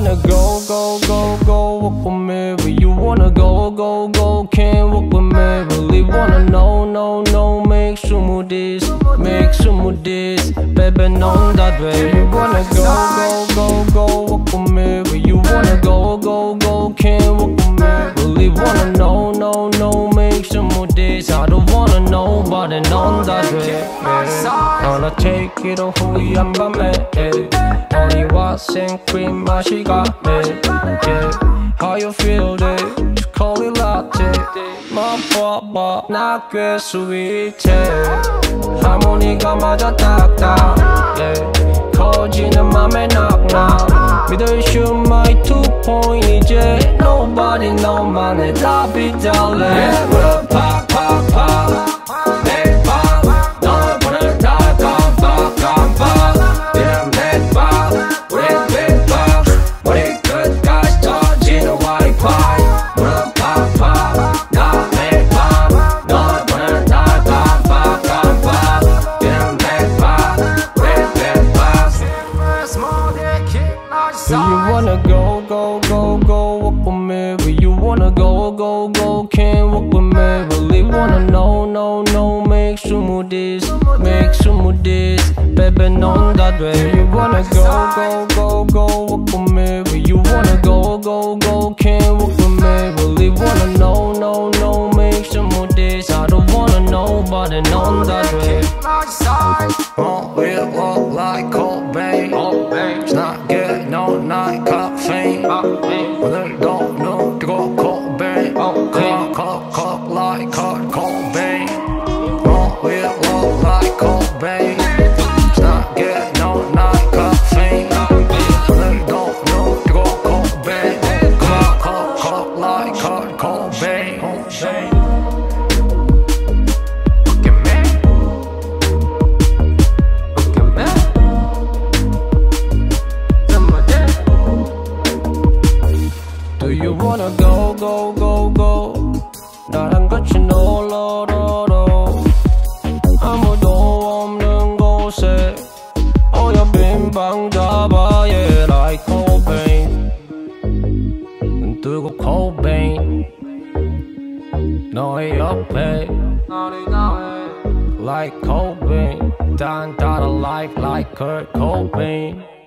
wanna go, go, go, go, walk with me. Where you wanna go, go, go, can't walk with me. Really wanna know, no, no, make some of this, make some of this, baby, no, that way. You wanna go, go, go, go, walk with me. Where you wanna go, go, go, can't walk with me. Really wanna know, no, no, make some of this. I don't wanna know, but I know that way. Gonna take it all, who you am by me. Only was and cream, but she got me. Yeah. How you feel, dude? Just call it latte. My papa, not good, sweet. Harmonica, my doctor. Yeah. Call Gina, my man, knock now. Middle issue, my 2.8. Yeah. Nobody, no money, I'll be darling. Yeah, pop, pop, pop. Where you wanna go, go, go, go, walk with me. Where you wanna go, go, go, can't walk with me. Really wanna know, no, no, make some of this. I don't wanna know, but I know that way. Oh, we walk like Cobain. It's not good, no, not caffeine. Well, they don't know to go Cobain. Cock, cock, cock like Kurt Cobain. Oh, we walk like Cobain. Like Cobain, done, got a life like Kurt Cobain.